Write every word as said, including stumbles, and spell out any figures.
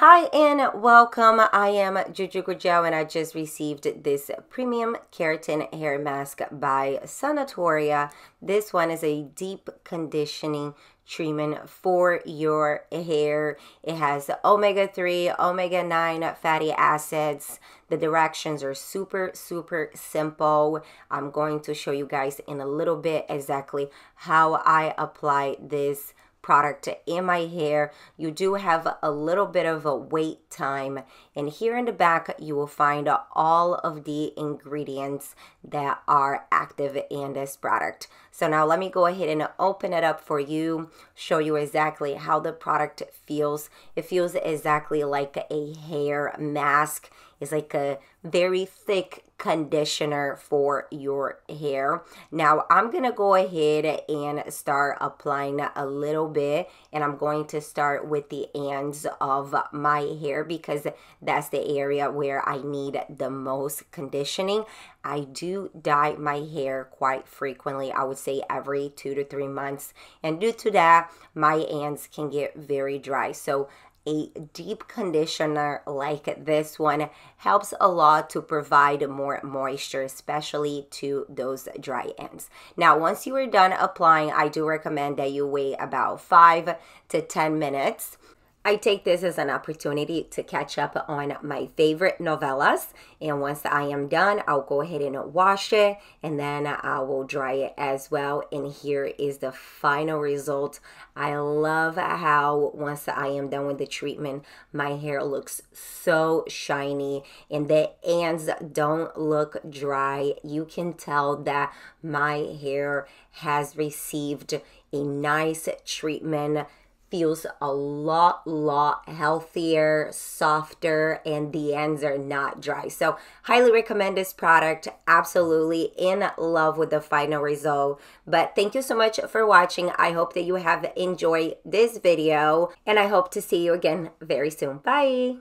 Hi and welcome. I am Juju Gurgel and I just received this premium keratin hair mask by Sanatoria. This one is a deep conditioning treatment for your hair. It has omega three, omega nine fatty acids. The directions are super, super simple. I'm going to show you guys in a little bit exactly how I apply this product in my hair. You do have a little bit of a wait time, and here in the back you will find all of the ingredients that are active in this product. So now let me go ahead and open it up for you, show you exactly how the product feels. It feels exactly like a hair mask. It's like a very thick conditioner for your hair. Now I'm gonna go ahead and start applying a little bit, and I'm going to start with the ends of my hair because that's the area where I need the most conditioning. I do dye my hair quite frequently. I would say every two to three months, and due to that my ends can get very dry. So a deep conditioner like this one helps a lot to provide more moisture, especially to those dry ends. Now, once you are done applying, I do recommend that you wait about five to ten minutes. I take this as an opportunity to catch up on my favorite novellas, and once I am done, I'll go ahead and wash it, and then I will dry it as well, and here is the final result. I love how once I am done with the treatment, my hair looks so shiny, and the ends don't look dry. You can tell that my hair has received a nice treatment. Feels a lot, lot healthier, softer, and the ends are not dry. So highly recommend this product. Absolutely in love with the final result. But thank you so much for watching. I hope that you have enjoyed this video, and I hope to see you again very soon. Bye.